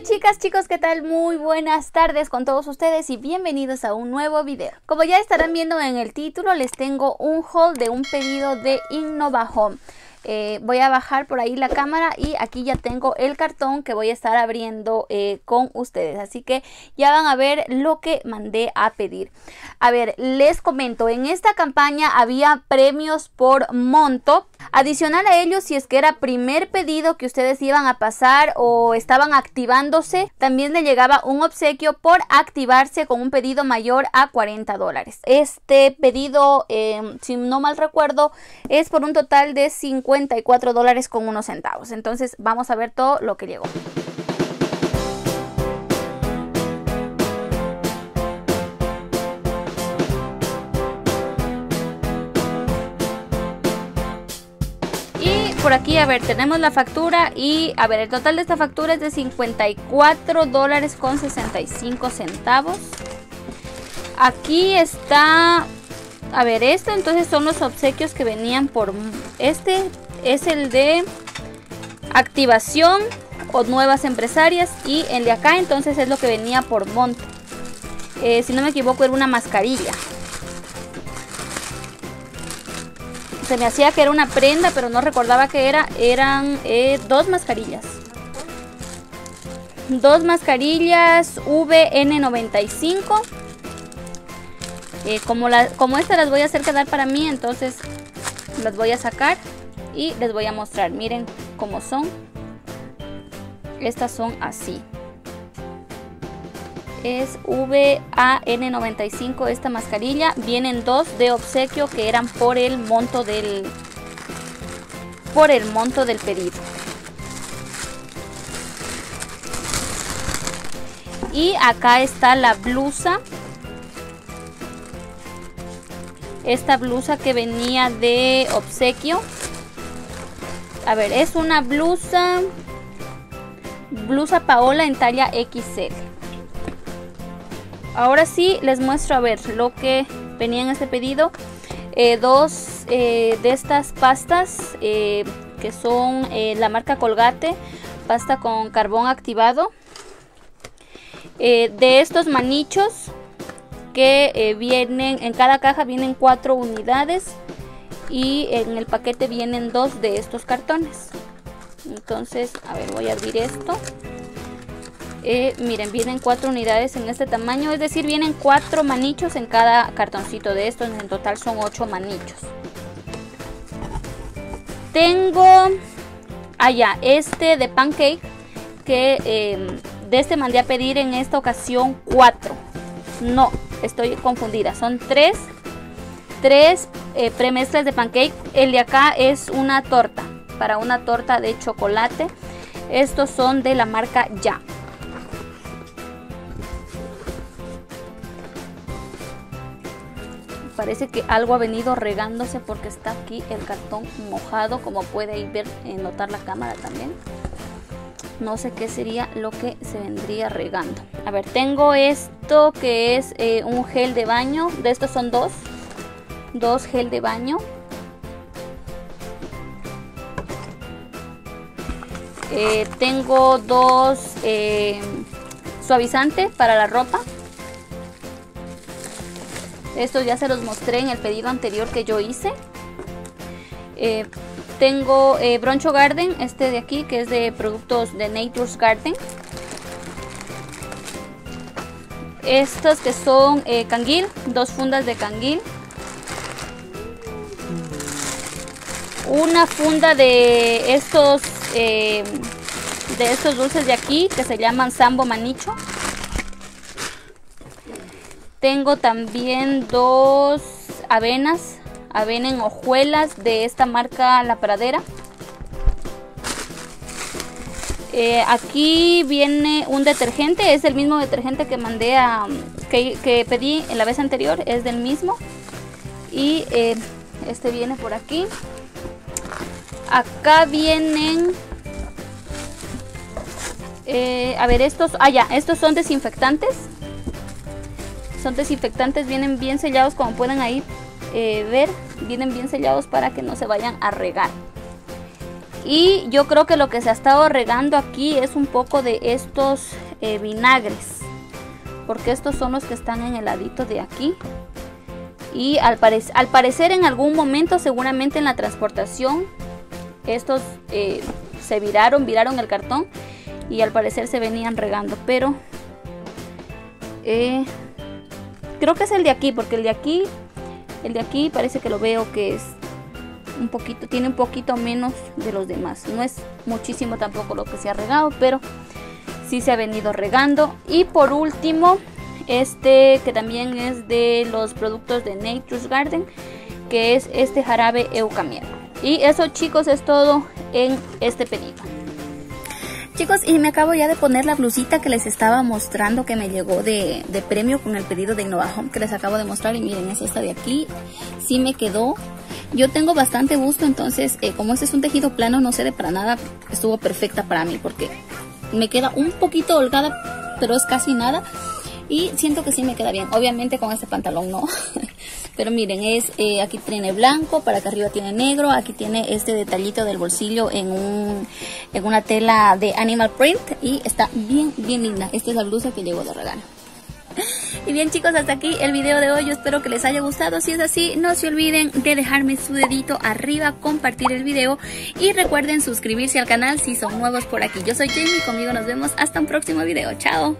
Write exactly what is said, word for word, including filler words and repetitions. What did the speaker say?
Hola chicas, chicos, ¿qué tal? Muy buenas tardes con todos ustedes y bienvenidos a un nuevo video. Como ya estarán viendo en el título, les tengo un haul de un pedido de Innovahome. Eh, voy a bajar por ahí la cámara y aquí ya tengo el cartón que voy a estar abriendo eh, con ustedes. Así que ya van a ver lo que mandé a pedir. A ver, les comento, en esta campaña había premios por monto. Adicional a ello, si es que era primer pedido que ustedes iban a pasar o estaban activándose, también le llegaba un obsequio por activarse con un pedido mayor a cuarenta dólares. Este pedido, eh, si no mal recuerdo, es por un total de cincuenta y cuatro dólares con unos centavos. Entonces vamos a ver todo lo que llegó. Por aquí, a ver, tenemos la factura y, a ver, el total de esta factura es de cincuenta y cuatro dólares con sesenta y cinco centavos. Aquí está, a ver, esto entonces son los obsequios que venían por, este es el de activación o nuevas empresarias y el de acá entonces es lo que venía por monto. Eh, si no me equivoco era una mascarilla. Se me hacía que era una prenda, pero no recordaba que era. Eran eh, dos mascarillas. Dos mascarillas V N noventa y cinco. Eh, como, la, como estas las voy a hacer quedar para mí, entonces las voy a sacar y les voy a mostrar. Miren cómo son. Estas son así. Es V A N noventa y cinco esta mascarilla. Vienen dos de obsequio que eran por el monto del por el monto del pedido. Y acá está la blusa. Esta blusa que venía de obsequio. A ver, es una blusa blusa Paola en talla equis ele. Ahora sí les muestro, a ver, lo que venía en este pedido. Eh, dos eh, de estas pastas eh, que son eh, la marca Colgate, pasta con carbón activado. Eh, de estos manichos que eh, vienen, en cada caja vienen cuatro unidades y en el paquete vienen dos de estos cartones. Entonces, a ver, voy a abrir esto. Eh, miren, vienen cuatro unidades en este tamaño, es decir, vienen cuatro manichos en cada cartoncito de estos, en total son ocho manichos. Tengo allá este de pancake, que eh, de este mandé a pedir en esta ocasión cuatro. No, estoy confundida, son tres, tres eh, premezclas de pancake. El de acá es una torta, para una torta de chocolate. Estos son de la marca Ya. Parece que algo ha venido regándose porque está aquí el cartón mojado, como puede ver, notar la cámara también. No sé qué sería lo que se vendría regando. A ver, tengo esto que es eh, un gel de baño. De estos son dos. Dos gel de baño. Eh, tengo dos eh, suavizantes para la ropa. Estos ya se los mostré en el pedido anterior que yo hice. Eh, tengo eh, Broncho Garden, este de aquí, que es de productos de Nature's Garden. Estos que son eh, canguil, dos fundas de canguil. Una funda de estos, eh, de estos dulces de aquí, que se llaman Sambo Manicho. Tengo también dos avenas, avena en hojuelas de esta marca La Pradera. Eh, aquí viene un detergente, es el mismo detergente que mandé a, que, que pedí en la vez anterior, es del mismo. Y eh, este viene por aquí. Acá vienen, eh, a ver estos, ah ya, estos son desinfectantes. Son desinfectantes, vienen bien sellados, como pueden ahí eh, ver, vienen bien sellados para que no se vayan a regar. Y yo creo que lo que se ha estado regando aquí es un poco de estos eh, vinagres, porque estos son los que están en el ladito de aquí. Y al, pare al parecer en algún momento, seguramente en la transportación, estos eh, se viraron, viraron el cartón y al parecer se venían regando. Pero eh, creo que es el de aquí, porque el de aquí, el de aquí parece que lo veo que es un poquito, tiene un poquito menos de los demás. No es muchísimo tampoco lo que se ha regado, pero sí se ha venido regando. Y por último, este que también es de los productos de Nature's Garden, que es este jarabe eucamiel. Y eso, chicos, es todo en este pedido. Chicos, y me acabo ya de poner la blusita que les estaba mostrando que me llegó de, de premio con el pedido de Innovahome que les acabo de mostrar. Y miren, es esta de aquí. Sí me quedó. Yo tengo bastante gusto, entonces eh, como este es un tejido plano, no cede para nada, estuvo perfecta para mí porque me queda un poquito holgada, pero es casi nada. Y siento que sí me queda bien. Obviamente con este pantalón no. Pero miren, es eh, aquí tiene blanco, para acá arriba tiene negro, aquí tiene este detallito del bolsillo en, un, en una tela de animal print y está bien, bien linda. Esta es la blusa que llevo de regalo. Y bien, chicos, hasta aquí el video de hoy. Yo espero que les haya gustado. Si es así, no se olviden de dejarme su dedito arriba, compartir el video y recuerden suscribirse al canal si son nuevos por aquí. Yo soy Jeimy, conmigo nos vemos hasta un próximo video. Chao.